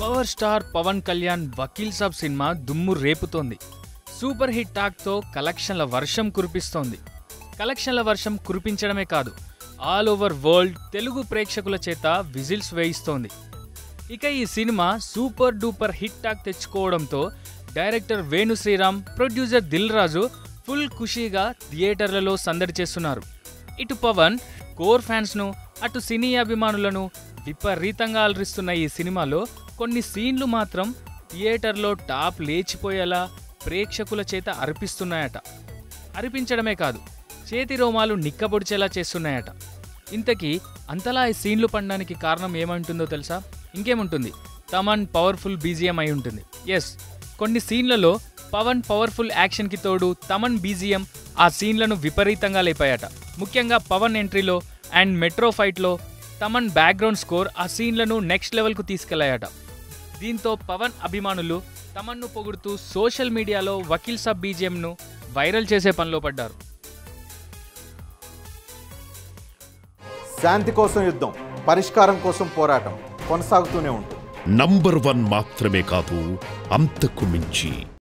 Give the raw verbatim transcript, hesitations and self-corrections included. Power star Pawan Kalyan Vakeel Saab cinema దుమ్ము రేపుతోంది. Super hit talk తో కలెక్షన్ల వర్షం కురిపిస్తోంది. కలెక్షన్ల వర్షం కురిపించడమే కాదు, ఆల్ ఓవర్ వరల్డ్ తెలుగు ప్రేక్షకుల చేత విజిల్స్ వేయిస్తోంది. ఇక ఈ cinema super duper hit talk తెచ్చుకోవడంతో director Venu Sriram, producer Dil Raju full ఖుషీగా థియేటర్లలో సందడి చేస్తున్నారు. ఇటు పవన్ కోర్ ఫ్యాన్స్ను, అటు సినీ అభిమానులను విపరీతంగా అలరిస్తున్న ఈ సినిమాలో కొన్ని సీన్లు మాత్రం థియేటర్లో టాప్ లేచిపోయేలా ప్రేక్షకుల చేత అరిపిస్తున్నాయట. అరిపించడమే కాదు, చేతి రోమాలు నిక్కబొడిచేలా చేస్తున్నాయట. ఇంతకీ అంతలా ఈ సీన్లు పడడానికి కారణం ఏమంటుందో తెలుసా? ఇంకేముంటుంది, తమన్ పవర్ఫుల్ బీజిఎం అయి ఉంటుంది. ఎస్, కొన్ని సీన్లలో పవన్ పవర్ఫుల్ యాక్షన్కి తోడు తమన్ బీజిఎం ఆ సీన్లను విపరీతంగా లేపాయట. ముఖ్యంగా పవన్ ఎంట్రీలో అండ్ మెట్రో ఫైట్లో తమన్ బ్యాక్గ్రౌండ్ స్కోర్ ఆ సీన్లను నెక్స్ట్ లెవెల్కు తీసుకెళ్లాయట. దీంతో పవన్ అభిమానులు తమన్ను పొగుడుతూ సోషల్ మీడియాలో వకీల్ సాబ్ బీజిఎంను వైరల్ చేసే పనిలో పడ్డారు. శాంతి కోసం యుద్ధం, పరిష్కారం కోసం పోరాటం కొనసాగుతూనే ఉంటుంది. నంబర్ వన్ మాత్రమే కాదు, అంతకు మించి.